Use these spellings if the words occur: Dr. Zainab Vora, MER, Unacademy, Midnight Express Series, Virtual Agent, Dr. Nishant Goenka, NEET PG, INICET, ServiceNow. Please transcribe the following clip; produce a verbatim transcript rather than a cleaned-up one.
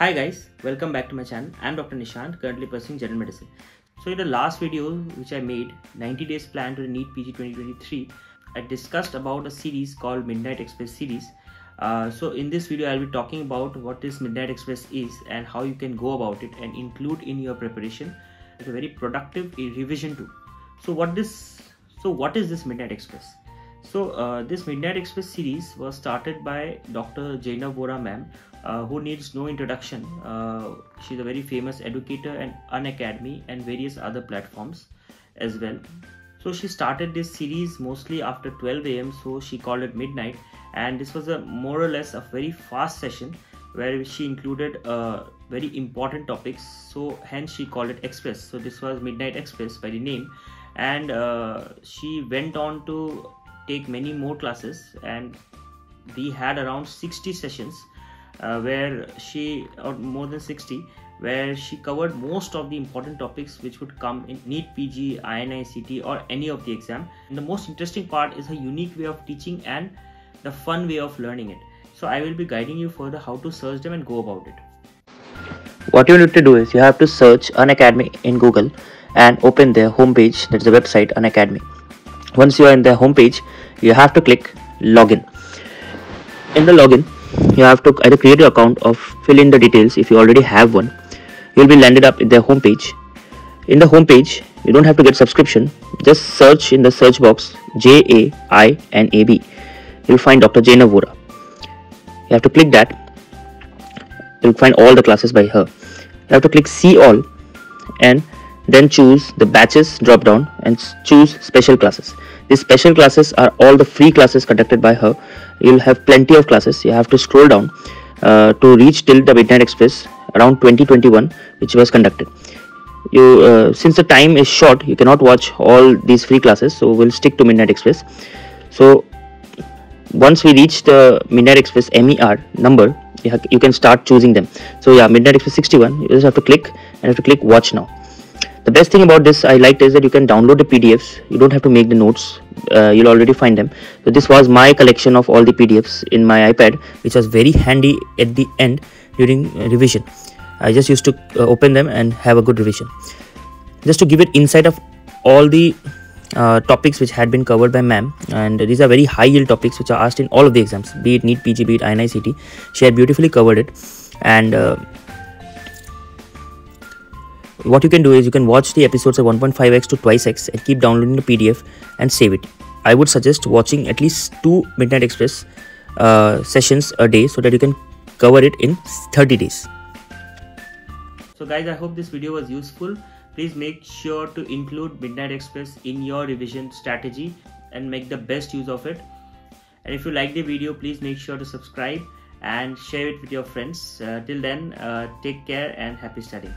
Hi guys, welcome back to my channel. I am Doctor Nishant, currently pursuing general medicine. So in the last video which I made, ninety days plan to the NEET P G twenty twenty-three, I discussed about a series called Midnight Express Series. Uh, so in this video, I'll be talking about what this Midnight Express is and how you can go about it and include in your preparation. It's a very productive revision too. So what this? So what is this Midnight Express? So uh, this Midnight Express series was started by Doctor Zainab Vora ma'am, uh, who needs no introduction. Uh, she's a very famous educator and Unacademy and various other platforms as well. So she started this series mostly after twelve A M so she called it midnight, and this was a more or less a very fast session where she included uh, very important topics, so hence she called it Express. So this was Midnight Express by the name, and uh, she went on to take many more classes, and we had around sixty sessions uh, where she, or more than sixty, where she covered most of the important topics which would come in NEET P G, I N I C E T or any of the exam. And the most interesting part is her unique way of teaching and the fun way of learning it. So I will be guiding you further how to search them and go about it. What you need to do is you have to search Unacademy in Google and open their homepage, that's the website Unacademy. Once you are in their homepage, you have to click login. In the login, you have to either create your account or fill in the details if you already have one. You'll be landed up in their homepage. In the homepage, you don't have to get subscription. Just search in the search box J A I N A B. You'll find Doctor Zainab Vora. You have to click that. You'll find all the classes by her. You have to click see all and then choose the batches drop down and choose special classes. These special classes are all the free classes conducted by her. You'll have plenty of classes. You have to scroll down uh, to reach till the Midnight Express around twenty twenty-one, which was conducted. You uh, since the time is short, you cannot watch all these free classes, so we'll stick to Midnight Express. So once we reach the Midnight Express M E R number, you, you can start choosing them. So yeah, Midnight Express sixty-one, you just have to click and have to click watch now. The best thing about this I liked is that you can download the P D Fs. You don't have to make the notes. Uh, you'll already find them. So this was my collection of all the P D Fs in my iPad, which was very handy at the end during uh, revision. I just used to uh, open them and have a good revision. Just to give it insight of all the uh, topics which had been covered by ma'am, and these are very high yield topics which are asked in all of the exams, be it NEET P G, be it I N I C E T. She had beautifully covered it, and uh, what you can do is you can watch the episodes at one point five x to twice x and keep downloading the P D F and save it. I would suggest watching at least two Midnight Express uh, sessions a day so that you can cover it in thirty days. So guys, I hope this video was useful. Please make sure to include Midnight Express in your revision strategy and make the best use of it. And if you like the video, please make sure to subscribe and share it with your friends. Uh, till then, uh, take care and happy studying.